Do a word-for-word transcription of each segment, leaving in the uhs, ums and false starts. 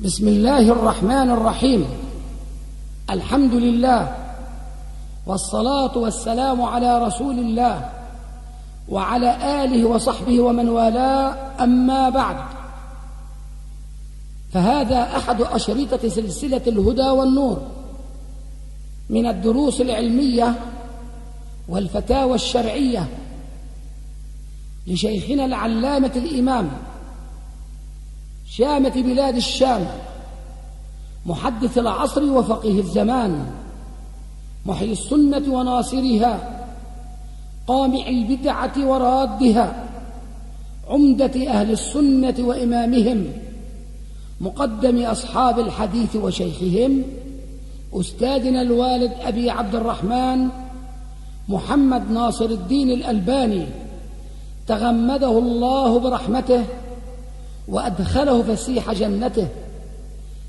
بسم الله الرحمن الرحيم. الحمد لله، والصلاة والسلام على رسول الله وعلى آله وصحبه ومن والاه، أما بعد، فهذا أحد أشرطة سلسلة الهدى والنور من الدروس العلمية والفتاوى الشرعية لشيخنا العلامة الإمام شامة بلاد الشام، محدث العصر وفقيه الزمان، محيي السنة وناصرها، قامع البدعة ورادها، عمدة أهل السنة وإمامهم، مقدم أصحاب الحديث وشيخهم، أستاذنا الوالد أبي عبد الرحمن محمد ناصر الدين الألباني، تغمده الله برحمته وأدخله فسيح جنته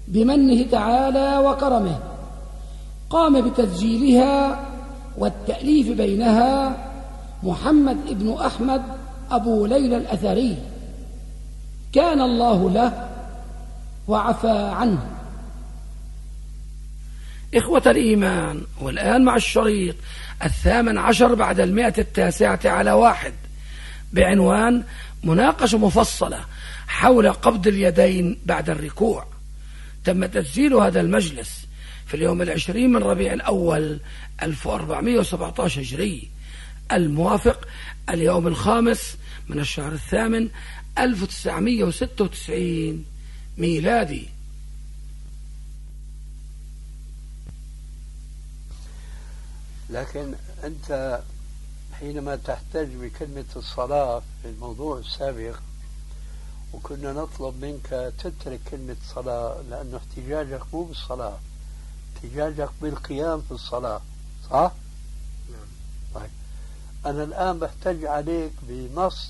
بمنه تعالى وكرمه، قام بتسجيلها والتأليف بينها محمد ابن أحمد أبو ليلى الأثري، كان الله له وعفى عنه. إخوة الإيمان، والآن مع الشريط الثامن عشر بعد المائة التاسعة على واحد، بعنوان مناقشة مفصلة حول قبض اليدين بعد الركوع. تم تسجيل هذا المجلس في اليوم العشرين من ربيع الأول ألف وأربعمائة وسبعة عشر هجري، الموافق اليوم الخامس من الشهر الثامن ألف وتسعمائة وستة وتسعين ميلادي. لكن أنت حينما تحتج بكلمة الصلاة في الموضوع السابق، وكنا نطلب منك تترك كلمة صلاة، لأن احتجاجك مو بالصلاة، احتجاجك بالقيام في الصلاة، صح؟ نعم. طيب، أنا الآن بحتج عليك بنص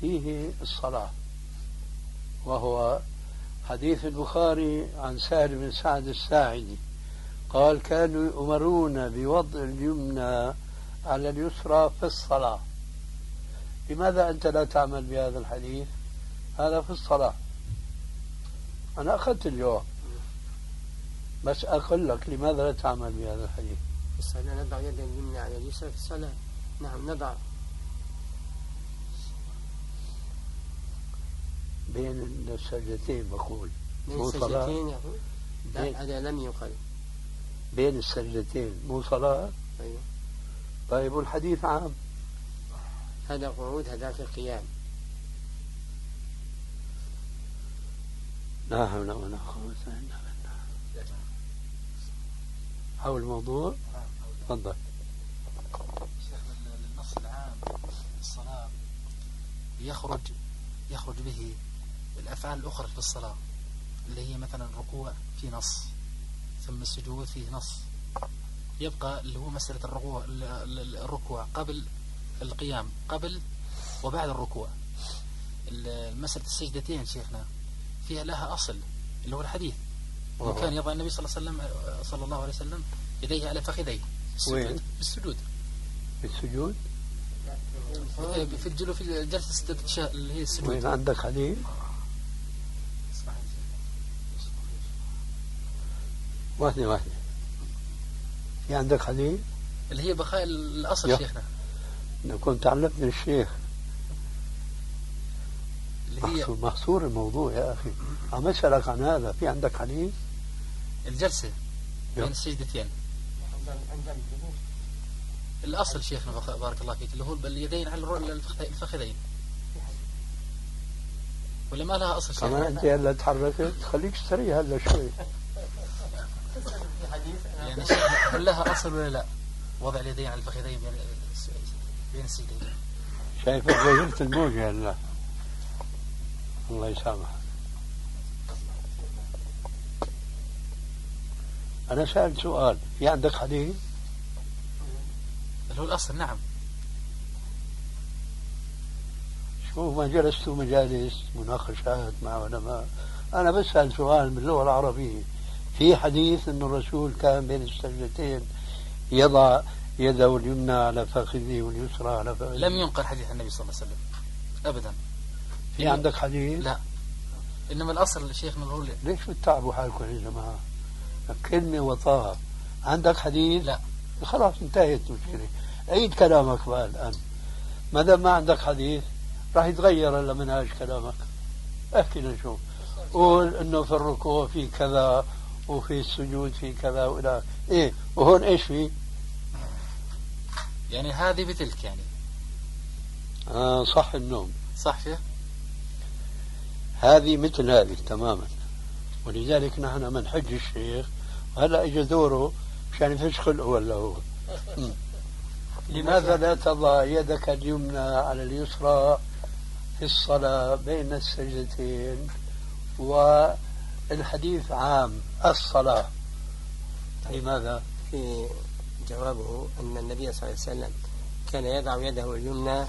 فيه الصلاة، وهو حديث البخاري عن سهل بن سعد الساعدي قال: كانوا يؤمرون بوضع اليمنى على اليسرى في الصلاة. لماذا أنت لا تعمل بهذا الحديث؟ هذا في الصلاة. أنا أخذت الجواب، بس أقول لك لماذا لا تعمل بهذا الحديث؟ بس أنا نضع يد اليمنى على اليسرى في الصلاة. نعم، نضع بين السجدتين، بقول بين السجدتين. يقول لا، هذا لم يقل بين السجدتين، مو صلاة. أيوه. طيب، والحديث عام، هذا قعود هذاك القيام. لا حول ولا قوة إلا بالله. حول الموضوع، تفضل. شيخنا، النص العام في الصلاة يخرج يخرج به الأفعال الأخرى في الصلاة، اللي هي مثلا الركوع في نص، ثم السجود فيه نص، يبقى اللي هو مسألة الركوع الركوع قبل القيام، قبل وبعد الركوع. مسألة السجدتين شيخنا فيها لها أصل، اللي هو الحديث، وكان يضع النبي صلى الله عليه وسلم صلى الله عليه وسلم يديه على فخذيه بالسجود. بالسجود بالسجود في الجلو في جلسة الاستشهاد اللي هي السجود. وين عندك حديث؟ واحدة واحدة. في عندك حديث؟ اللي هي بقاء الأصل يو. شيخنا، أنا كنت علمتني الشيخ، اللي هي محصور الموضوع يا أخي، عم أسألك عن هذا. في عندك حديث؟ الجلسة يو. بين السجدتين الأصل شيخنا، بارك الله فيك، اللي هو اليدين على الفخذين، ولا ما لها أصل شيخنا؟ كمان أنت هلا تحركت، خليك سريع هلا شوي. يعني هل لها أصل ولا لا؟ وضع اليدين على الفخذين بين السجدتين. شايف غيرت الموجة هلا، الله يسامحك. أنا سألت سؤال، في عندك حديث؟ اللي هو الأصل. نعم. شوف، ما جلست مجالس مناقشات مع علماء، أنا بسأل سؤال باللغة العربية. في حديث أن الرسول كان بين السجدتين يضع يده اليمنى على فخذه واليسرى على فخذه. لم ينقل حديث النبي صلى الله عليه وسلم أبدا. في عندك حديث؟ لا. انما الاصل للشيخ مجهول. ليش بتتعبوا حالكم يا جماعه؟ كلمه وطاها. عندك حديث؟ لا خلاص انتهت المشكله. عيد كلامك بقى الان. ما دام ما عندك حديث راح يتغير هلا منهاج كلامك. احكي لنشوف. قول انه في الركوع في كذا وفي السجود في كذا والى ايه، وهون ايش في؟ يعني هذه بتلك يعني. آه صح النوم. صح فيه؟ هذه مثل هذه تماما، ولذلك نحن بنحج الشيخ وهلا اجى دوره مشان يفش خلقه ولا هو. لماذا لا تضع يدك اليمنى على اليسرى في الصلاة بين السجدتين؟ والحديث عام الصلاة. لماذا؟ في جوابه أن النبي صلى الله عليه وسلم كان يضع يده اليمنى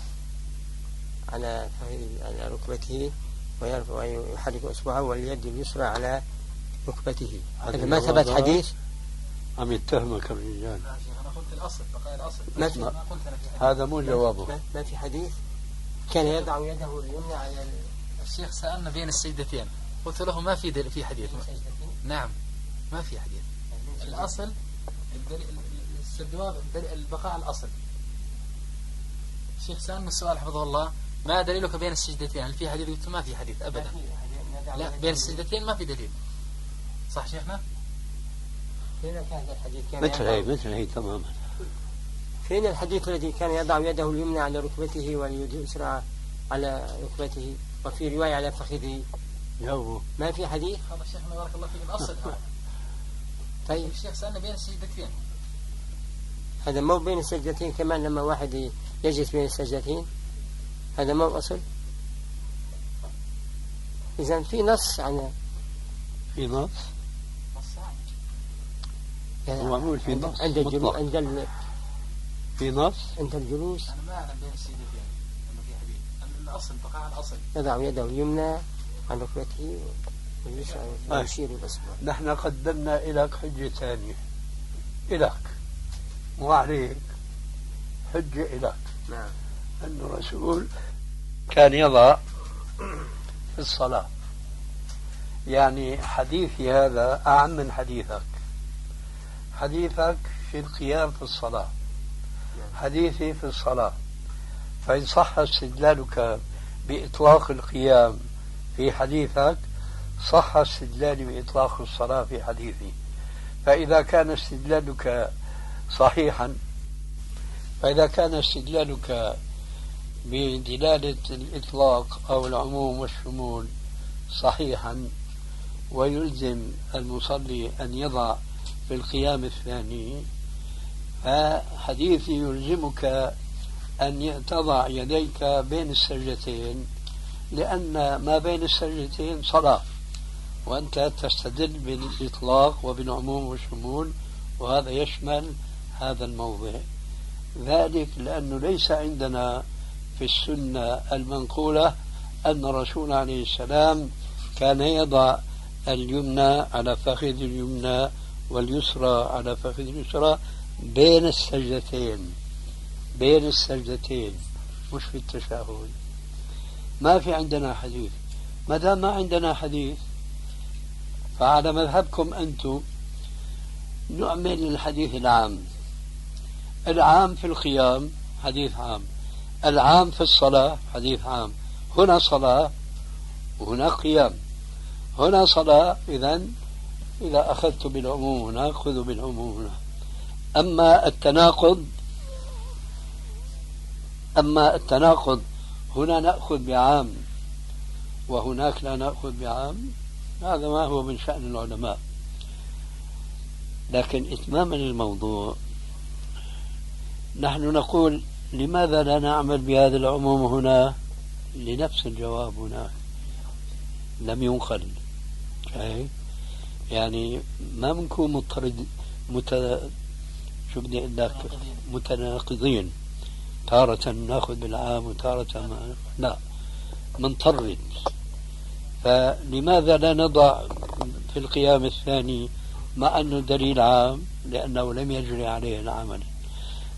على على ركبته ويرفع ويحرك إصبعه واليد اليسرى على ركبته. هذا ما ثبت حديث؟ عم يتهمك الرجال. أنا قلت الأصل، بقايا الأصل. ما في. ما قلت أنا في حديث. هذا مو جوابه. ما في حديث كان يضع يده اليمنى على الشيخ. سألنا بين السجدتين قلت له ما في دل... في حديث. نعم ما في حديث. الأصل الدل... الجواب البقاء على الأصل. الشيخ سألنا السؤال حفظه الله ما دليلك بين السجدتين؟ هل في حديث؟ قلت ما في حديث أبدا. لا بين السجدتين ما في دليل. صح شيخنا؟ فين هذا الحديث كان مثل هي مثل هي تماما. فين الحديث الذي كان يضع يده اليمنى على ركبته واليد اليسرى على ركبته وفي رواية على فخذه؟ لا ما في حديث. هذا شيخنا بارك الله فيك الأصل. طيب الشيخ سألنا بين السجدتين. هذا مو بين السجدتين كمان لما واحد يجلس بين السجدتين هذا مو أصل. إذا في نص عن في نص هو معمول في نص عند الجلوس عند ال... في نص عند الجلوس. أنا ما أعلم بين السيدتين أنه في حديث. أنا الأصل بقاء على الأصل. يضع يده اليمنى عن ركبته ويشعر ويشير بالإصبع. نحن قدمنا إليك حجة ثانية إليك وعليك حجة إليك. نعم. أن الرسول كان يضع في الصلاة. يعني حديثي هذا أعم من حديثك. حديثك في القيام في الصلاة، حديثي في الصلاة، فإن صح استدلالك بإطلاق القيام في حديثك صح استدلالي بإطلاق الصلاة في حديثي. فإذا كان استدلالك صحيحا، فإذا كان استدلالك بدلالة الإطلاق أو العموم والشمول صحيحا ويلزم المصلي أن يضع في القيام الثاني، فحديثي يلزمك أن تضع يديك بين السجدتين لأن ما بين السجدتين صلاة، وأنت تستدل بالإطلاق وبالعموم والشمول، وهذا يشمل هذا الموضع. ذلك لأنه ليس عندنا في السنة المنقولة أن الرسول عليه السلام كان يضع اليمنى على فخذ اليمنى واليسرى على فخذ اليسرى بين السجدتين. بين السجدتين مش في التشهد. ما في عندنا حديث. ما دام ما عندنا حديث فعلى مذهبكم أنتم نؤمن الحديث العام. العام في القيام حديث عام، العام في الصلاة حديث عام. هنا صلاة وهنا قيام، هنا صلاة، إذن إذا أخذت بالعموم هنا خذوا بالعموم هنا. أما التناقض، أما التناقض هنا نأخذ بعام وهناك لا نأخذ بعام، هذا ما هو من شأن العلماء. لكن إتماما للموضوع نحن نقول لماذا لا نعمل بهذا العموم هنا؟ لنفس الجواب هناك لم ينقل. يعني ما بنكون مضطرد مت... شو بدي اقول لك متناقضين، تارة ناخذ بالعام وتارة ما... لا منطرد. فلماذا لا نضع في القيام الثاني مع انه دليل عام لانه لم يجري عليه العمل؟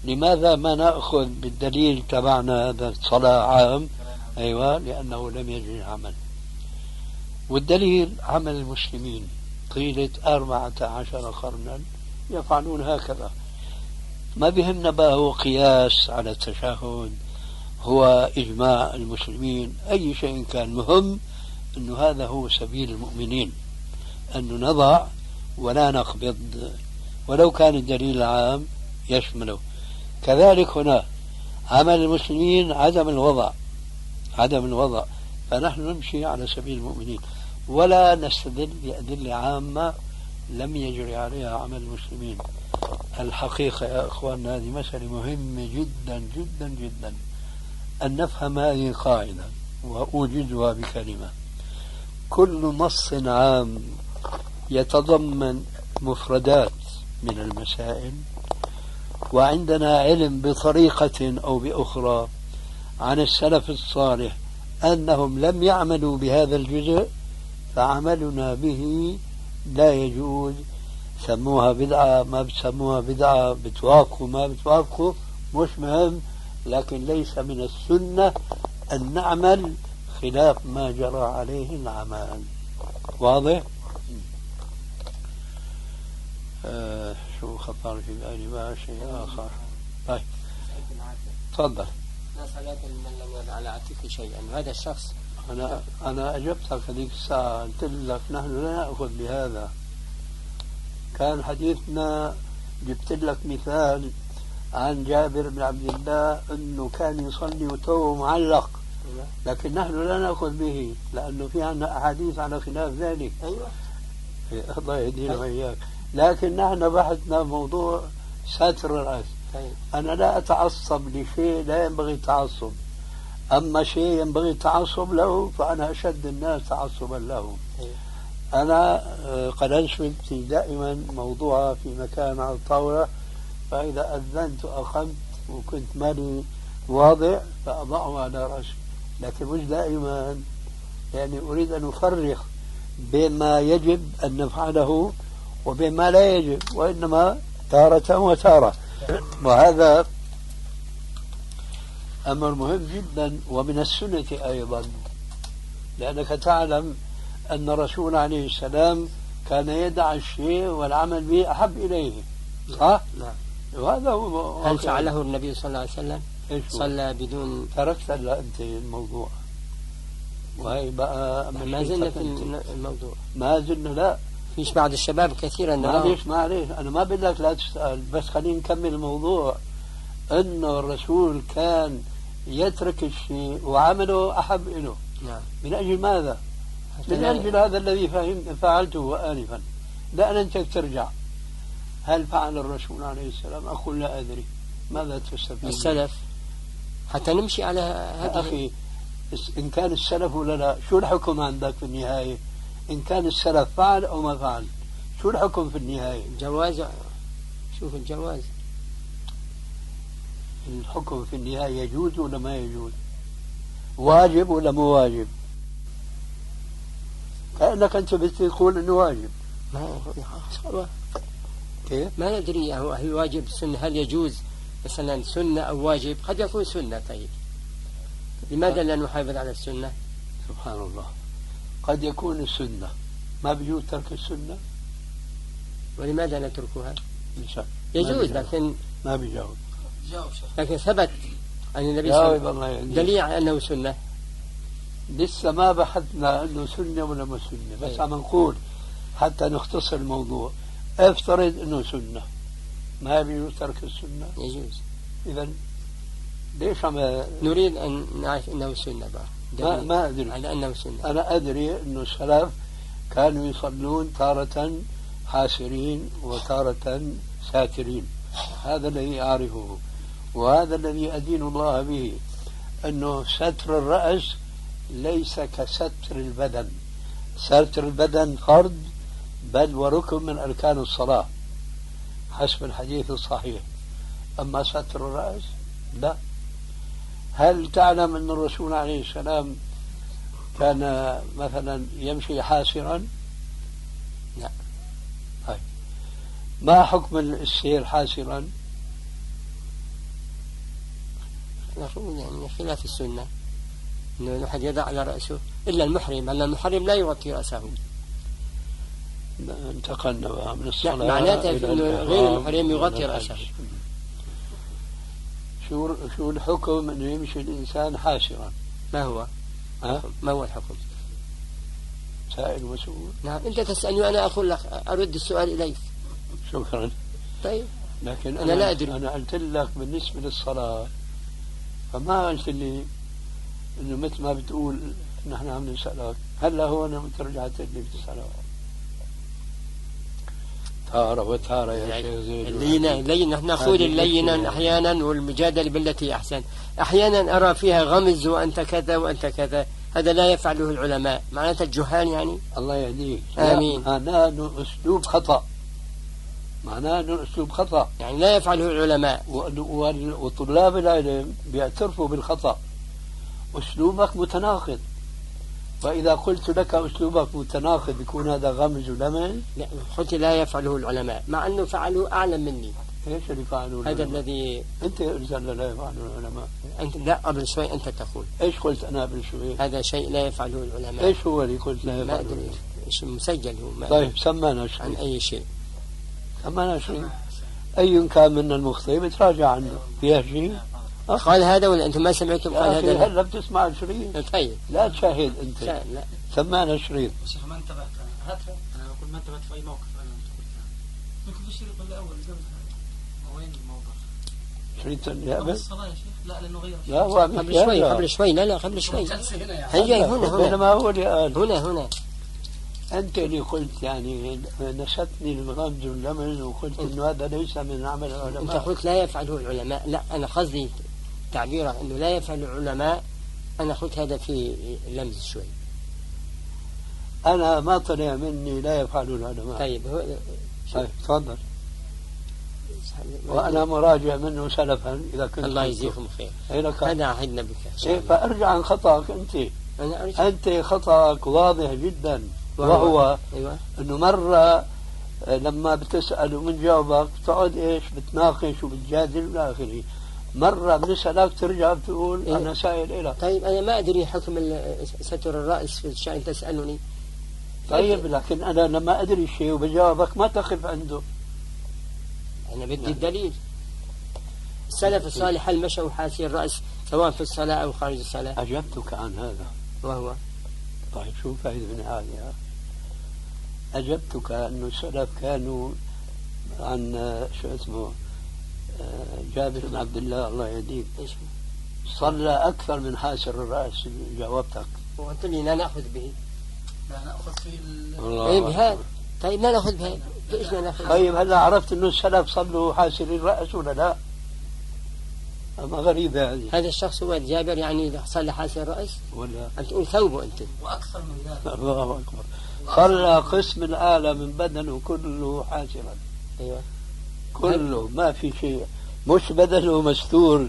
لماذا ما ناخذ بالدليل تبعنا هذا الصلاة عام؟ ايوه لانه لم يجري العمل. والدليل عمل المسلمين طيلة أربعة عشر قرنا يفعلون هكذا. ما بهمنا بقى هو قياس على التشهد، هو إجماع المسلمين، أي شيء كان، مهم أنه هذا هو سبيل المؤمنين، أن نضع ولا نقبض ولو كان الدليل العام يشمله. كذلك هنا عمل المسلمين عدم الوضع، عدم الوضع، فنحن نمشي على سبيل المؤمنين ولا نستدل بأدلة عامة لم يجري عليها عمل المسلمين. الحقيقة يا إخواننا هذه مسألة مهمة جدا جدا جدا أن نفهم هذه القاعدة، وأوجزها بكلمة: كل نص عام يتضمن مفردات من المسائل وعندنا علم بطريقة أو بأخرى عن السلف الصالح أنهم لم يعملوا بهذا الجزء، فعملنا به لا يجوز. سموها بدعة ما بسموها بدعة، بتوافقوا ما بتوافقوا مش مهم، لكن ليس من السنة أن نعمل خلاف ما جرى عليه العمل. واضح؟ آه شو خطر في بالي بقى شيء آخر. طيب تفضل. لا صلاة لمن لم يضع على عاتقه شيئا، هذا الشخص أنا أنا أجبتك هذيك الساعة، قلت لك نحن لا نأخذ بهذا، كان حديثنا جبت لك مثال عن جابر بن عبد الله أنه كان يصلي وتوه معلق، لكن نحن لا نأخذ به لأنه في عنا أحاديث على خلاف ذلك. أيوة الله يهدينا وإياك، لكن نحن بحثنا موضوع ستر الرأس. طيب. أنا لا أتعصب لشيء لا ينبغي التعصب، أما شيء ينبغي التعصب له فأنا أشد الناس تعصبا له. طيب. أنا قد أنشبتي دائما موضوعها في مكان على الطاولة، فإذا أذنت أقمت وكنت مالي واضع فأضعه على رأسي، لكن مش دائما، يعني أريد أن أفرق بما يجب أن نفعله وبما لا يجب، وإنما تارة وتارة. وهذا أمر مهم جدا ومن السنة أيضا، لأنك تعلم أن الرسول عليه السلام كان يدع الشيء والعمل به أحب إليه، صح؟ نعم. وهذا هو. هل فعله النبي صلى الله عليه وسلم؟ صلى بدون. تركت أنت الموضوع، وهي بقى ما زلنا في الموضوع، ما زلنا. لا فيش بعض الشباب كثيرا ما فيش، ما عليه، أنا ما بدي لك لا تسأل، بس خلينا نكمل الموضوع. أنه الرسول كان يترك الشيء وعمله أحب إله. نعم. من أجل ماذا؟ من أجل هذا الذي فهم فعلته آنفا، لا أنت ترجع. هل فعل الرسول عليه السلام؟ أقول لا أدري. ماذا تستفيد السلف حتى نمشي على هذا؟ أخي إن كان السلف ولا لا، شو الحكم عندك في النهاية؟ إن كان السلف فعل أو ما فعل، شو الحكم في النهاية؟ جواز. شوف الجواز، الحكم في النهاية يجوز ولا ما يجوز؟ واجب ولا مو واجب؟ كأنك أنت بتقول إنه واجب. ما ما ندري هل واجب سنة، هل يجوز مثلا سنة أو واجب؟ قد يكون سنة. طيب لماذا لا نحافظ على السنة؟ سبحان الله، قد يكون السنة. ما بيجوز ترك السنة، ولماذا نتركها؟ يجوز، لكن ما بيجاوب. لكن ثبت أن النبي صلى الله عليه وسلم دليل على أنه سنة. لسه ما بحثنا أنه سنة ولا ما سنة، بس عم نقول حتى نختصر الموضوع. افترض أنه سنة، ما يجوز ترك السنة. يجوز. إذا ليش عم نريد أن نعرف أنه سنة بقى؟ ما أدري على أنه سنة. أنا أدري أنه السلف كانوا يصلون تارة حاسرين وتارة ساترين، هذا الذي أعرفه وهذا الذي أدين الله به، أنه ستر الرأس ليس كستر البدن. ستر البدن فرض بل وركن من أركان الصلاة حسب الحديث الصحيح، أما ستر الرأس لا. هل تعلم أن الرسول عليه السلام كان مثلا يمشي حاسرا؟ لا. طيب ما حكم السير حاسرا؟ نقول يعني خلاف السنة، أنه الواحد يضع على رأسه إلا المحرم، أن المحرم لا يغطي رأسه. انتقلنا من الصلاة، معناته غير المحرم يغطي رأسه. شو شو الحكم أنه يمشي الإنسان حاسرا؟ ما هو؟ أه؟ ما هو الحكم؟ سائل وسؤول. نعم، أنت تسألني وأنا أقول لك، أرد السؤال إليك. شكرا. طيب، لكن أنا, أنا لا أدري. أنا قلت لك بالنسبة للصلاة، فما قلت لي إنه مثل ما بتقول نحن عم نسألك. هلا هون أنت رجعت لي بتسأله تارة وتارة يا يعني شيخ زيد. اللينة اللينة نحن نقول اللينة أحيانا، والمجادلة بالتي أحسن. أحيانا أرى فيها غمز وأنت كذا وأنت كذا، هذا لا يفعله العلماء. معناته الجهال يعني. الله يهديك. آمين. معناه أسلوب خطأ. معناه أنه أسلوب خطأ يعني لا يفعله العلماء، وطلاب العلم بيعترفوا بالخطأ. أسلوبك متناقض، فإذا قلت لك أسلوبك متناقض يكون هذا غمز ولمز. لا، قلت لا يفعله العلماء، مع أنه فعلوا أعلم مني. إيش اللي فعلوا هذا العلماء؟ الذي أنت إنسان لا يفعله العلماء. أنت لا، قبل شوي أنت تقول. إيش قلت أنا قبل شوي؟ هذا شيء لا يفعله العلماء. إيش هو اللي قلت لا يفعله؟ ما أدري، مسجل هو. ما طيب سمانا شيء عن أي شيء. أما شيء أي كان من المخطئ بتراجع عنه فيها شيء. قال هذا ولا أنتم ما سمعتم؟ قال هذا. هلا بتسمع الشريط؟ طيب لا تشاهد أنت. سمعنا الشريط. شيخ ما انتبهت، هات أنا أقول ما انتبهت في أي موقف أنا ممكن في الشريط الأول قبل. وين الموضوع؟ شريط اليابس؟ الصلاة يا شيخ؟ لا لأنه غير. لا هو قبل شوي، قبل شوي. لا لا قبل شوي. هي هنا هنا. ما هو الآن هنا هنا. أنت اللي قلت يعني نشدني الغمز واللمز، وقلت إنه هذا ليس من عمل العلماء. أنت قلت لا يفعله العلماء. لا، أنا قصدي تعبيرك إنه لا يفعل العلماء. أنا قلت هذا في لمز شوي. أنا ما طلع مني لا يفعل العلماء. طيب هو طيب تفضل. وأنا مراجع منه سلفا إذا كنت. الله يجزيكم خير. أنا عهدنا بك. إيه، فأرجع عن خطأك أنت. أنا أرجع. أنت خطأك واضح جدا. وهو أيوة. أنه مرة لما بتسأل ومن جاوبك بتقعد إيش بتناقش وبتجادل ولا آخره. مرة بنسألك ترجع بتقول إيه؟ أنا سائل إلك. طيب أنا ما أدري حكم ستر الرأس في الشأن تسألني. طيب لكن أنا لما أدري شيء وبجاوبك ما تقف عنده. أنا بدي يعني الدليل. السلف الصالح هل مشوا حاسي الرأس سواء في الصلاة أو خارج الصلاة؟ أجبتك عن هذا. وهو طيب شو فائدة من هذا؟ أجبتك أنه السلف كانوا عن شو اسمه جابر بن عبد الله الله يهديك صلى أكثر من حاسر الرأس. جاوبتك وقلت لي لا نأخذ به. لا نأخذ في بهذا. طيب لا نأخذ بهذا. إيش لا نأخذ؟ طيب هلا عرفت أنه السلف صلوا حاسر الرأس ولا لا؟ أما غريبة هذه. هذا الشخص هو جابر يعني صلى حاسر الرأس ولا؟ أنت تقول ثوبه أنت. وأكثر من ذلك. الله أكبر. صلى قسم الآلة من بدنه كله حاسرا. أيوة. كله ما في شيء، مش بدنه مستور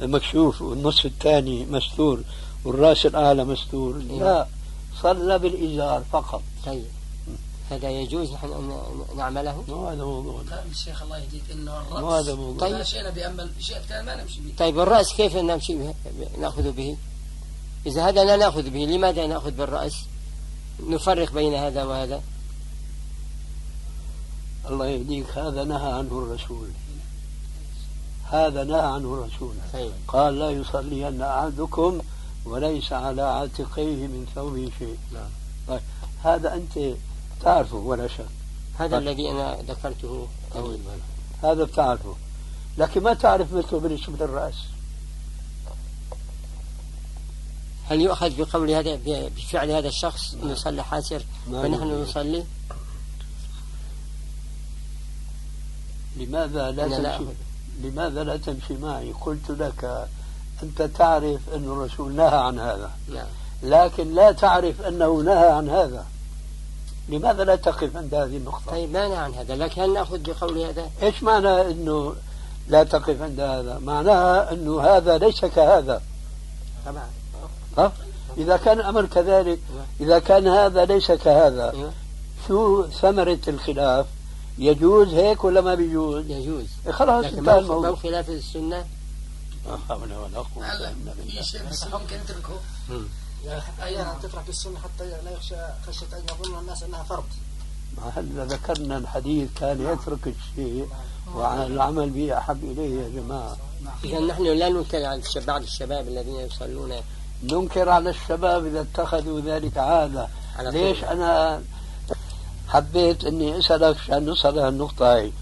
مكشوف والنصف الثاني مستور والرأس الأعلى مستور. أيوة. لا، صلى بالإزار فقط. طيب هذا يجوز نحن أن نعمله؟ ما هذا موضوع. لا الشيخ الله يهديك إنه الرأس. ما هذا موضوع. طيب شيء بأمل شيء ثاني ما نمشي به. طيب الرأس كيف نمشي به؟ نأخذ به؟ إذا هذا لا نأخذ به، لماذا نأخذ بالرأس؟ نفرق بين هذا وهذا. الله يهديك هذا نهى عنه الرسول. هذا نهى عنه الرسول. خير. قال لا يصلين أحدكم وليس على عاتقيه من ثوبه شيء. نعم. طيب هذا أنت تعرفه ولا شك. هذا طيب. الذي أنا ذكرته أول مرة. هذا بتعرفه، لكن ما تعرف مثله بالنسبة للرأس. هل يؤخذ بقول هذا بفعل هذا الشخص أنه صلى حاسر ونحن نصلي؟ لماذا لا تمشي؟ لا لماذا لا تمشي معي؟ قلت لك أنت تعرف أن الرسول نهى عن هذا. لا. لكن لا تعرف أنه نهى عن هذا. لماذا لا تقف عند هذه النقطة؟ طيب ما نهى عن هذا، لكن هل نأخذ بقول هذا؟ إيش معنى أنه لا تقف عند هذا؟ معناها أنه هذا ليس كهذا. طبعا. ها؟ إذا كان الأمر كذلك، إذا كان هذا ليس كهذا، شو ثمرة الخلاف؟ يجوز هيك ولا ما بيجوز؟ يجوز. إيه خلاص انتهى الموضوع. خلاف السنة. لا حول ولا قوة إلا بالله. في شيء بس ممكن نتركه. أيضا تترك السنة حتى لا يخشى خشية أن يظن الناس أنها فرض. هلا ذكرنا الحديث كان يترك الشيء والعمل به أحب إليه يا جماعة. إذا نحن لا ننكر على بعض الشباب الذين يصلون، ننكر على الشباب إذا اتخذوا ذلك عادة. ليش أنا حبيت أني أسألك عشان نوصل لهالنقطة هاي.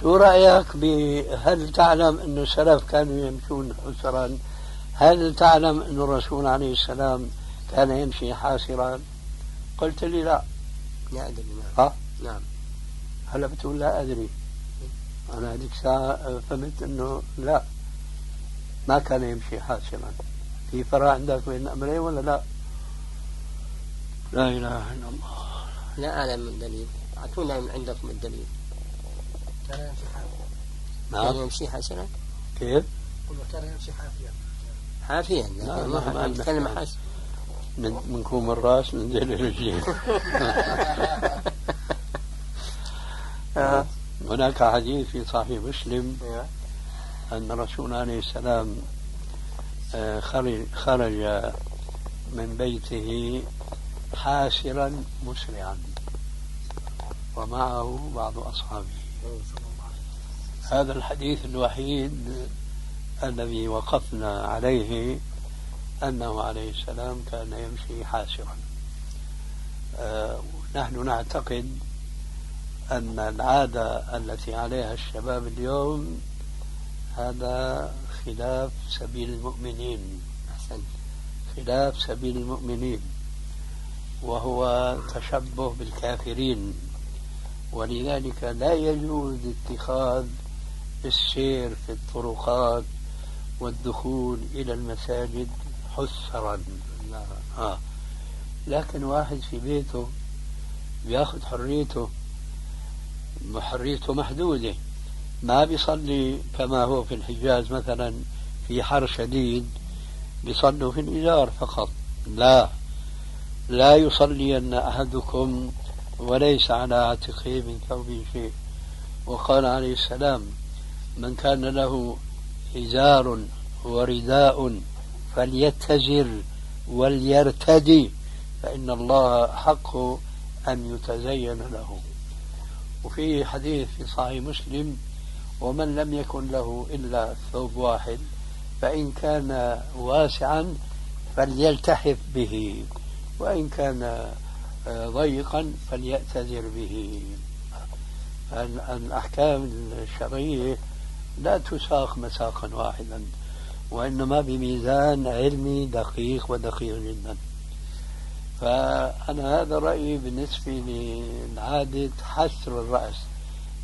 شو رأيك بهل تعلم أن السلف كانوا يمشون حسرا؟ هل تعلم أن الرسول عليه السلام كان يمشي حاسرا؟ قلت لي لا. لا أدري. ها؟ نعم. هلا بتقول لا أدري. أنا هذيك الساعة فهمت أنه لا، ما كان يمشي حاسرا. في فرق عندك بين أمرين ولا لا؟ لا إله إلا الله. لا أعلم الدليل، أعطونا من عندكم الدليل. كان يمشي حافيا. نعم. كان يمشي حسنا. كيف؟ قلنا كان يمشي حافيا. حافيا. نعم. ما نتكلم حس. من كوم الراس ننزل الرجلين. هناك حديث في صحيح مسلم أن رسول عليه السلام خرج من بيته حاسرا مسرعا ومعه بعض أصحابه. هذا الحديث الوحيد الذي وقفنا عليه أنه عليه السلام كان يمشي حاسرا. آه نحن نعتقد أن العادة التي عليها الشباب اليوم هذا خلاف سبيل المؤمنين. أحسن. خلاف سبيل المؤمنين، وهو تشبه بالكافرين، ولذلك لا يجوز اتخاذ السير في الطرقات والدخول إلى المساجد حسرا. آه. لكن واحد في بيته بياخذ حريته، حريته محدودة، ما بيصلي كما هو في الحجاز مثلا في حر شديد بيصلوا في الإزار فقط. لا، لا يصلين أحدكم وليس على عاتقه من ثوبه شيء. وقال عليه السلام: من كان له إزار ورداء فليتزر وليرتدي فإن الله حق أن يتزين له. وفي حديث في صحيح مسلم: ومن لم يكن له إلا ثوب واحد فإن كان واسعا فليلتحف به وإن كان ضيقا فليأتذر به. الأحكام الشرعية لا تساق مساقا واحدا، وإنما بميزان علمي دقيق ودقيق جدا. فأنا هذا رأيي بالنسبة لعادة حسر الرأس،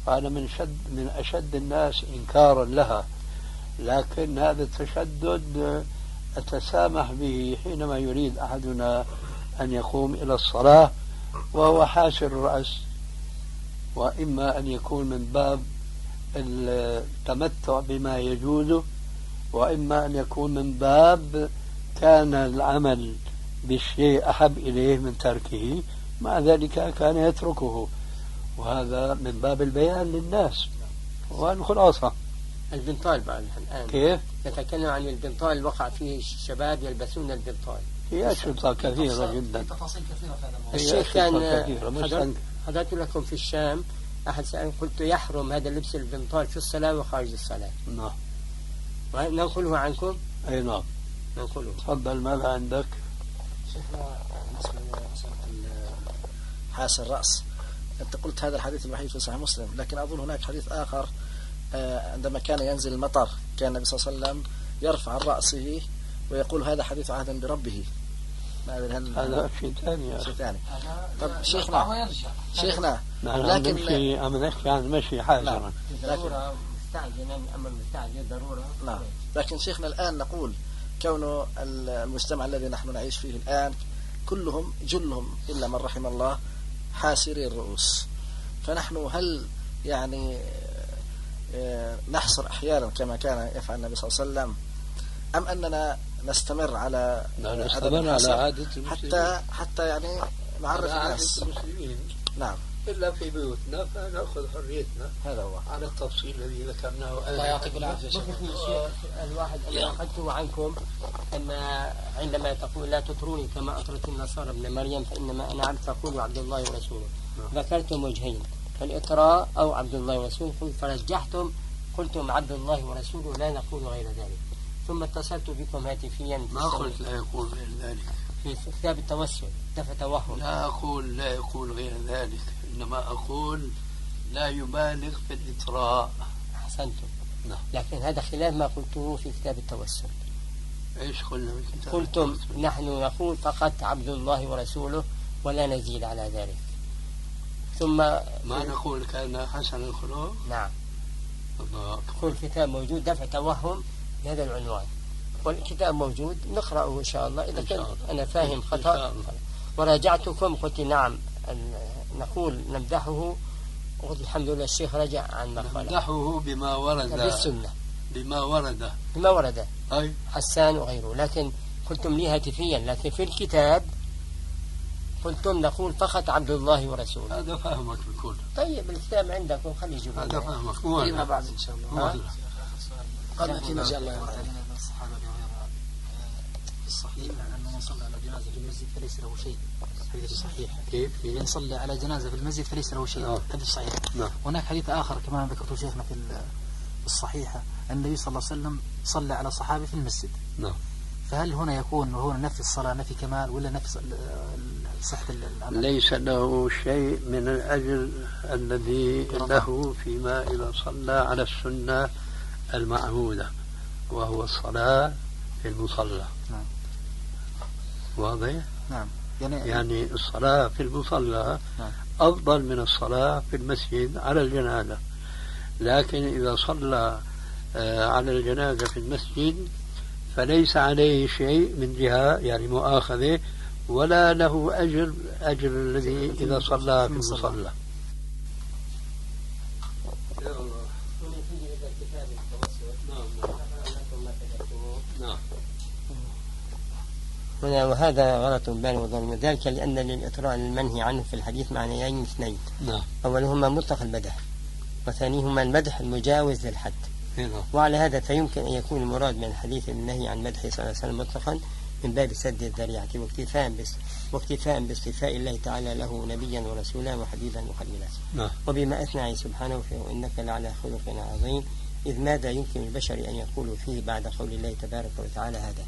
فأنا من, شد من أشد الناس إنكارا لها، لكن هذا التشدد أتسامح به حينما يريد أحدنا أن يقوم إلى الصلاة وهو حاسر الرأس، وإما أن يكون من باب التمتع بما يجوز، وإما أن يكون من باب كان العمل بالشيء أحب إليه من تركه، مع ذلك كان يتركه، وهذا من باب البيان للناس. والخلاصة البنطال بعد الآن كيف؟ نتكلم عن البنطال، وقع فيه الشباب يلبسون البنطال. هي أشرطة كثيرة جدا. الشيء كان حضرت لكم في الشام أحد سألني، قلت: يحرم هذا لبس البنطال في الصلاة وخارج الصلاة؟ نعم. ننقله عنكم؟ أي نعم ننقله. تفضل، ماذا عندك؟ شيخنا بالنسبة لحاسر الرأس، أنت قلت هذا الحديث الوحيد في صحيح مسلم، لكن أظن هناك حديث آخر عندما كان ينزل المطر كان النبي صلى الله عليه وسلم يرفع عن رأسه ويقول: هذا حديث عهدا بربه. هذا شيء ثاني. شيء ثاني. طب شيخنا شيخنا لكن أما نحكي عن مشي حاجة ضرورة مستعجلة، أما المستعجل ضرورة. نعم. لكن شيخنا الآن نقول كون المجتمع الذي نحن نعيش فيه الآن كلهم جلهم إلا من رحم الله حاسري الرؤوس، فنحن هل يعني نحصر أحيانا كما كان يفعل النبي صلى الله عليه وسلم، أم أننا نستمر على نستمر على عادة حتى حتى يعني نعرف الناس؟ نعم. إلا في بيوتنا فنأخذ حريتنا. هذا هو على التفصيل الذي ذكرناه. الله يعطيك العافية. الواحد أنا أخذته عنكم أن عندما تقول لا تطروني كما أطرت النصارى ابن مريم فإنما أنا عبد، تقول عبد الله ورسوله. ذكرتم وجهين، الإطراء أو عبد الله ورسوله، فرجحتم قلتم عبد الله ورسوله لا نقول غير ذلك. ثم اتصلت بكم هاتفيا. ما قلت لا يقول غير ذلك. في كتاب التوسل تفتوهم. لا أقول لا يقول غير ذلك، إنما أقول لا يبالغ في الإطراء. أحسنتم. نعم. لكن هذا خلاف ما قلته في كتاب التوسل. إيش قلنا في كتاب؟ قلتم التوسل. نحن نقول فقط عبد الله ورسوله ولا نزيد على ذلك. ثم ما نقول كان حسن الخلق. نعم. الله. كل كتاب موجود دفع توهم بهذا العنوان. والكتاب موجود نقرأه إن شاء الله إذا كان أنا فاهم خطأ. وراجعتكم قلت نعم نقول نمدحه، وقلت الحمد لله الشيخ رجع عن ما قال. نمدحه بما ورد بالسنة، بما ورد بما ورد أي حسان وغيره. لكن قلتم لي هاتفيا، لكن في الكتاب قلتم نقول فقط عبد الله ورسوله. هذا فهمك بالكل. طيب الكتاب عندكم خليه يجيبه. هذا فهمك فيما بعد إن شاء الله. قد نأتينا إن شاء الله. الصحابة وغيرها في الصحيح أن من صلى على جنازة في المسجد فليس له شيء. حديث صحيح. كيف؟ من صلى على جنازة في المسجد فليس له شيء. حديث صحيح. هناك حديث آخر كمان ذكرته شيخنا في الصحيحة أن النبي صلى الله عليه وسلم صلى على صحابي في المسجد. نعم. فهل هنا يكون هنا نفي الصلاة نفي كمال ولا نفي صحة العمل؟ ليس له شيء من الأجر الذي له فيما إذا صلى على السنة المعهودة، وهو الصلاة في المصلى. نعم. واضح؟ نعم. يعني, يعني الصلاة في المصلى نعم. أفضل من الصلاة في المسجد على الجنازة. لكن إذا صلى على الجنازة في المسجد فليس عليه شيء من جهة يعني مؤاخذة، ولا له أجر أجر الذي إذا صلى في المصلى. وهذا غلط بان وظلم، ذلك لأن للإطراء المنهي عنه في الحديث معنيين اثنين. نعم. أولهما مطلق المدح، وثانيهما المدح المجاوز للحد. نعم. وعلى هذا فيمكن أن يكون المراد من الحديث النهي عن مدح صلى الله عليه وسلم مطلقا من باب سد الذريعة واكتفاء بس واكتفاء باصطفاء الله تعالى له نبيا ورسولا وحبيبا وخليلا. نعم. وبما أثنى عليه سبحانه وإنك لعلى خلق عظيم، إذ ماذا يمكن البشر أن يقولوا فيه بعد قول الله تبارك وتعالى هذا؟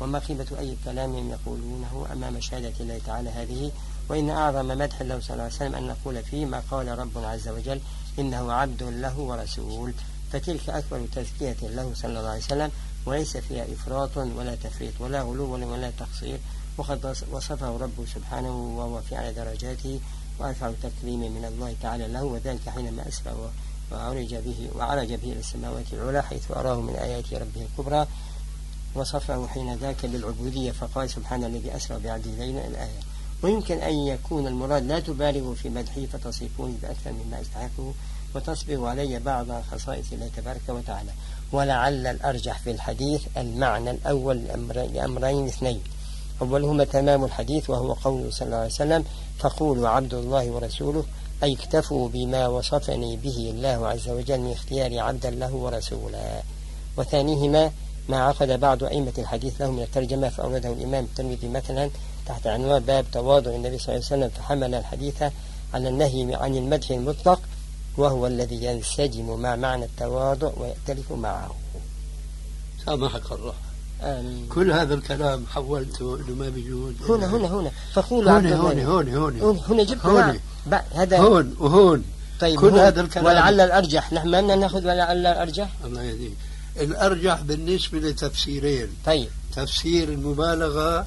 وما قيمة أي كلام يقولونه أمام شهادة الله تعالى هذه. وإن أعظم مدح له صلى الله عليه وسلم أن نقول فيه ما قال ربنا عز وجل إنه عبد له ورسول، فتلك أكبر تزكية له صلى الله عليه وسلم، وليس فيها إفراط ولا تفريط ولا غلو ولا تقصير، وقد وصفه ربه سبحانه وهو في أعلى درجاته وأرفع تكريم من الله تعالى له، وذلك حينما أسرى وعرج به وعرج به للسماوات العلى حيث أراه من آيات ربه الكبرى، وصفه حين ذاك بالعبودية فقال سبحان الذي أسرى بعبده ليلا الآية. ويمكن أن يكون المراد لا تبالغوا في مدحي فتصفوني بأكثر مما أستحقه وتصبغ علي بعض خصائص الله تبارك وتعالى. ولعل الأرجح في الحديث المعنى الأول لأمرين اثنين، أولهما تمام الحديث وهو قوله صلى الله عليه وسلم فقولوا عبد الله ورسوله، أي اكتفوا بما وصفني به الله عز وجل من اختيار عبدا له ورسوله. وثانيهما ما عقد بعض أئمة الحديث له من الترجمة فأورده الإمام الترمذي مثلا تحت عنوان باب تواضع النبي صلى الله عليه وسلم، فحمل الحديث على النهي عن المدح المطلق وهو الذي ينسجم مع معنى التواضع ويختلف معه. سامحك الله. آمين. كل هذا الكلام حولته إنه ما بيجود. هنا هنا هنا فقولوا هون هون هون هون هنا جبت هذا هون وهون. طيب كل هذا الكلام ولعل الأرجح نحن ما بدنا ناخذ ولعل الأرجح. الله يهديك. الأرجح بالنسبة لتفسيرين. طيب. تفسير المبالغة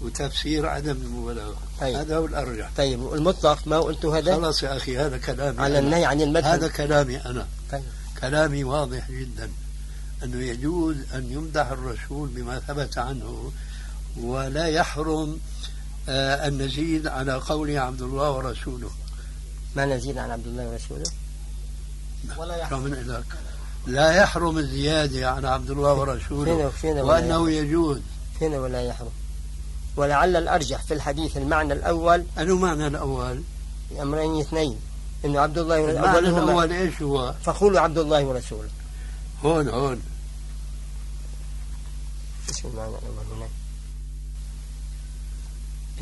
وتفسير عدم المبالغة. طيب. هذا هو الأرجح. طيب والمطلق ما قلته هذا؟ خلاص يا أخي هذا كلامي على النهي عن المدح. هذا كلامي أنا. طيب. كلامي واضح جدا أنه يجوز أن يمدح الرسول بما ثبت عنه، ولا يحرم آه أن نزيد على قوله عبد الله ورسوله. ما نزيد على عبد الله ورسوله؟ ولا يحرم. لا يحرم الزيادة عن عبد الله ورسوله فينا وأنه يجوز. فين ولا يحرم؟ ولعل الأرجح في الحديث المعنى الأول. أنه معنى الأول من أمرين اثنين، إنه عبد الله ورسوله. إيش هو؟ فقولوا عبد الله ورسوله. هون هون. إيش المعنى هنا؟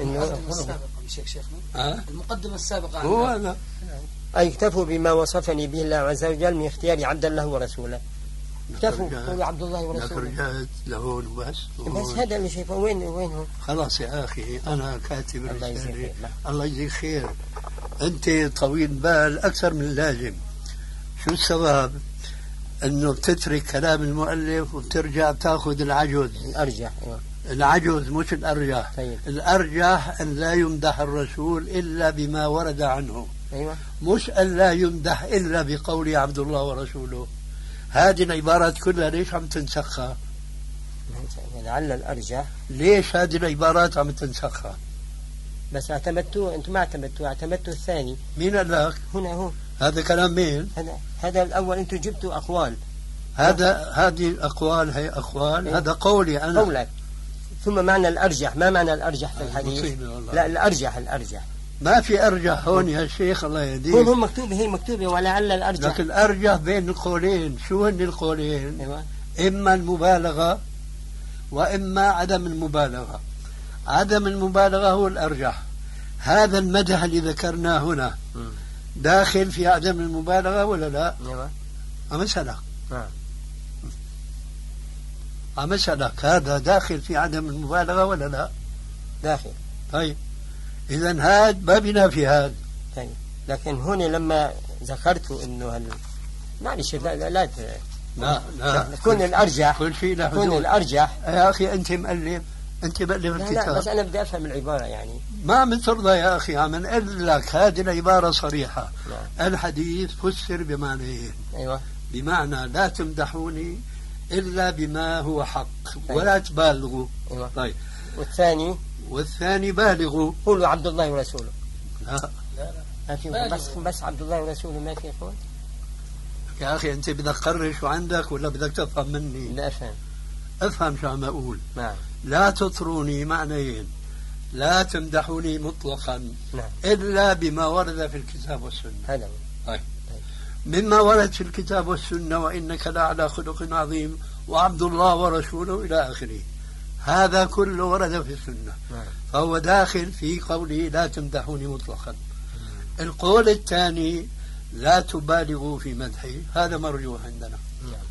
المقدمة السابقة شيخ شيخنا. أه؟ المقدمة السابقة. هو هذا. أي اكتفوا بما وصفني به الله عز وجل من اختيار عبد الله ورسوله. اكتفوا قولوا عبد الله ورسوله. لك رجعت لهون وبس. بس هذا اللي شايفه وين وين هو؟ خلاص يا أخي أنا كاتب رسالة. الله يجزيك خير. أنت طويل بال أكثر من اللازم. شو السبب؟ أنه بتترك كلام المؤلف وبترجع تأخذ العجز. الأرجح. العجز مش الأرجح. طيب. الأرجح أن لا يمدح الرسول إلا بما ورد عنه. أيوة. مش أن لا يمدح إلا بقول عبد الله ورسوله. هذه العبارات كلها ليش عم تنسخها؟ لعل الأرجح. ليش هذه العبارات عم تنسخها؟ بس اعتمدتوه أنتم ما اعتمدتوه، اعتمدتوا الثاني. مين قال لك؟ هنا هو. هذا كلام مين؟ هذا هذا الأول أنتم جبتوا أقوال. هذا هذه الأقوال هي أقوال، إيه؟ هذا قولي أنا. قولك. ثم معنى الأرجح، ما معنى الأرجح في الحديث؟ لا الأرجح الأرجح. ما في أرجح هون يا شيخ الله يهديك. هون هم مكتوبة هي مكتوبة ولعل الأرجح. لكن الأرجح بين القولين، شو هن القولين؟ أيوة. إما المبالغة وإما عدم المبالغة. عدم المبالغة هو الأرجح. هذا المدح اللي ذكرناه هنا داخل في عدم المبالغة ولا لا؟ أيوة. عم أسألك. نعم. عم أسألك هذا داخل في عدم المبالغة ولا لا؟ داخل. طيب. إذا هذا ما بينافي هذا. طيب. لكن هنا لما ذكرتوا إنه هل... معلش لا لا لا لا لا كون الأرجح كل شيء له حدود. كون الأرجح يا أخي أنت مؤلف. أنت بقلب الكتاب. لا, لا بس أنا بدي أفهم العبارة يعني. ما عم ترضى يا أخي، عم نقول لك هذه العبارة صريحة. لا. الحديث فسر بمعنيين. أيوة. بمعنى لا تمدحوني إلا بما هو حق. أيوة. ولا تبالغوا. أيوة. طيب. والثاني والثاني بالغوا. قولوا عبد الله ورسوله. لا لا لا. بس بس عبد الله ورسوله ما في قول. يا أخي أنت بدك تقرر شو عندك ولا بدك تفهم مني؟ لا أفهم. أفهم شو عم أقول. نعم. لا تطروني معنيين، لا تمدحوني مطلقا. نعم. إلا بما ورد في الكتاب والسنة. هذا طيب. مما ورد في الكتاب والسنة وإنك لعلى خلق عظيم وعبد الله ورسوله إلى آخره، هذا كله ورد في السنة. نعم. فهو داخل في قوله لا تمدحوني مطلقا. نعم. القول الثاني لا تبالغوا في مدحي، هذا مرجوح عندنا. نعم.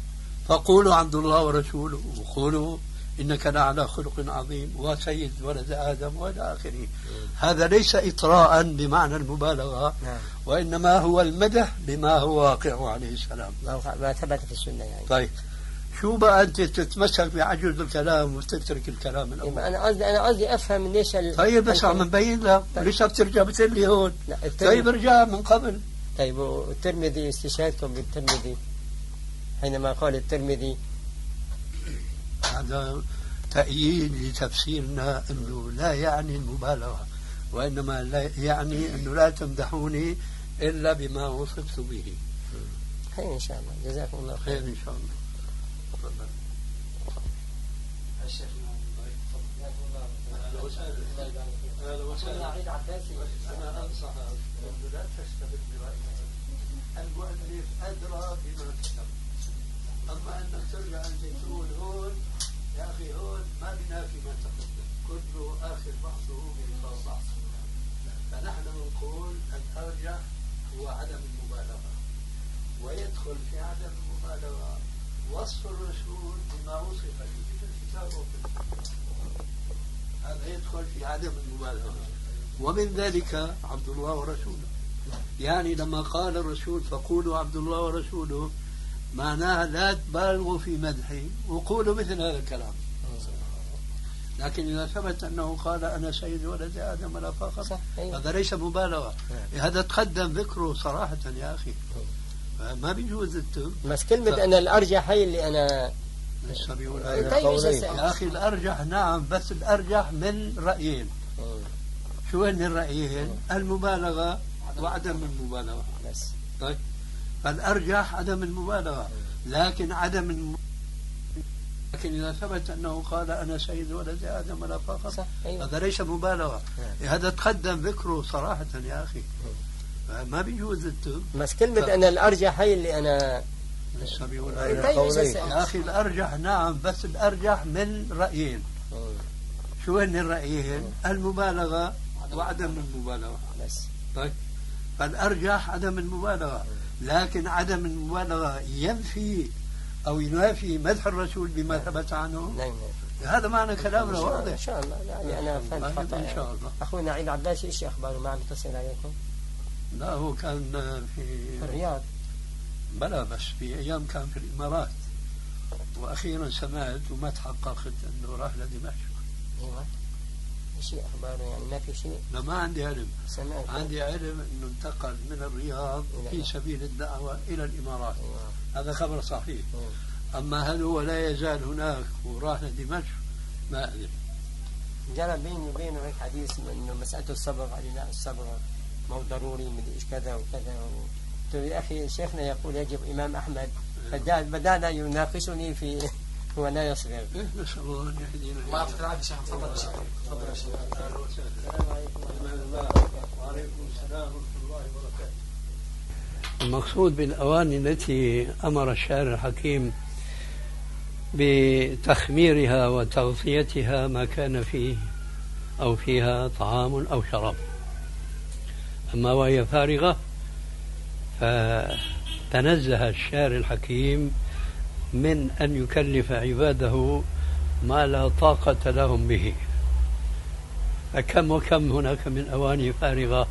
فقولوا عبد الله ورسوله وقولوا إنك لعلى خلق عظيم وسيد ولد آدم وإلى آخره. هذا ليس إطراء بمعنى المبالغة. نعم. وإنما هو المدح بما هو واقع عليه السلام، ما ثبت في السنة يعني. طيب شو بقى أنت تتمسك بعجز الكلام وتترك الكلام الأول؟ يعني أنا قصدي أنا قصدي أفهم ليش ال... طيب بس عم نبين لك ليش بترجع بتلي هون. طيب ارجع من قبل. طيب والترمذي استشهادكم بالترمذي حينما قال الترمذي، هذا تأييد لتفسيرنا أنه لا يعني المبالغة وإنما لا يعني أنه لا تمدحوني إلا بما وصفت به. خير إن شاء الله، جزاكم الله خير. خير إن شاء الله. أنا عيد عباسي أنا أنصحك أنه لا تشتغل برأيك، المؤلف أدرى بما كتب. أما أنك ترجع أنت تقول هون يا أخي هون ما بينافي ما تقدم، كله آخر بحثه من بعض. فنحن نقول الأرجح هو عدم المبالغة، ويدخل في عدم المبالغة وصف الرسول بما وصف به في الكتاب والسنة، هذا يدخل في عدم المبالغة. ومن ذلك عبد الله ورسوله، يعني لما قال الرسول فقولوا عبد الله ورسوله معناها لا تبالغوا في مدحي وقولوا مثل هذا الكلام. لكن إذا ثبت أنه قال أنا سيد ولد آدم ولا فخر، هذا ليس مبالغة. هذا تقدم ذكره صراحة يا أخي، ما بيجوز التهم. بس كلمة ف... أنا الأرجح هي اللي أنا لسه بيقول يا أخي الأرجح. نعم بس الأرجح من رأيين. شو هن الرأيين؟ المبالغة وعدم المبالغة. طيب فالأرجح عدم المبالغة، لكن عدم الم... لكن إذا ثبت أنه قال أنا سيد ولد آدم ولا فخر، هذا ليس مبالغة. هذا تقدم ذكره صراحة يا أخي. ما بيجوز التوب. بس كلمة ف... أنا الأرجح هي اللي أنا لسه بيقول يا أخي الأرجح. نعم بس الأرجح من رأيين. شو هن الرأيين؟ المبالغة وعدم المبالغة بس. طيب فالأرجح عدم المبالغة، لكن عدم المبالغة ينفي أو ينافي مدح الرسول بما ثبت عنه؟ نعم هذا معنى كلامنا واضح. إن شاء الله يعني أنا فهمت خطأ إن شاء الله. أخونا عيد العباسي إيش أخباره؟ ما عم يتصل عليكم؟ لا هو كان في في الرياض. بلى بس في أيام كان في الإمارات، وأخيرا سمعت وما تحققت أنه راح لدمشق. أيوه إيش أخباره يعني؟ ما في شيء؟ لا ما عندي علم. سمعت عندي علم أنه انتقل من الرياض في سبيل الدعوة إلى الإمارات. أيوة. هذا خبر صحيح. أيوة. أما هل هو لا يزال هناك وراح لدمشق؟ ما أدري. جرى بيني وبينه هيك حديث أنه مسألته الصبر علي لا الصبر مو ضروري من إيش كذا وكذا و... يا أخي شيخنا يقول يجب إمام أحمد بدأنا يناقشني في ولا يصغر. نسأل الله أن يهدينا. الله يعطيك العافية شيخنا. تفضل تفضل يا شيخ. أهلا وسهلا. السلام عليكم ورحمة الله. وعليكم السلام ورحمة الله وبركاته. المقصود بالأواني التي أمر الشاعر الحكيم بتخميرها وتغطيتها ما كان فيه أو فيها طعام أو شراب. أما وهي فارغة فتنزه الشاعر الحكيم من أن يكلف عباده ما لا طاقة لهم به، فكم وكم هناك من أواني فارغة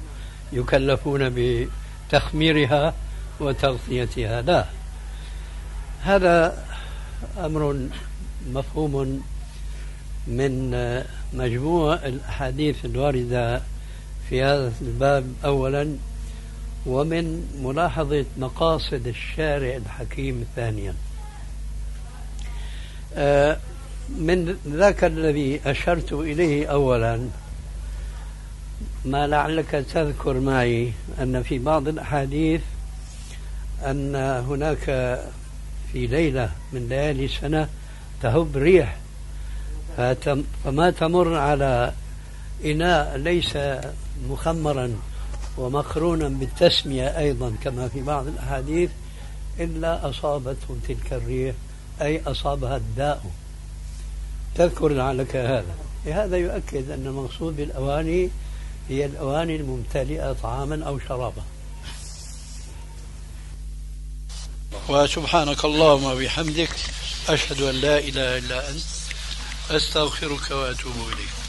يكلفون بتخميرها وتغطيتها. لا، هذا أمر مفهوم من مجموع الأحاديث الواردة في هذا الباب أولا، ومن ملاحظة مقاصد الشارع الحكيم ثانيا. من ذاك الذي أشرت إليه أولا ما لعلك تذكر معي أن في بعض الأحاديث أن هناك في ليلة من ليالي السنة تهب ريح، فما تمر على إناء ليس مخمرا ومقرونا بالتسمية أيضا كما في بعض الأحاديث إلا أصابته تلك الريح، أي أصابها الداء. تذكر لعلك هذا. هذا يؤكد أن المقصود بالأواني هي الأواني الممتلئة طعاما أو شرابا. وسبحانك اللهم وبحمدك أشهد أن لا إله إلا أنت أستغفرك وأتوب إليك.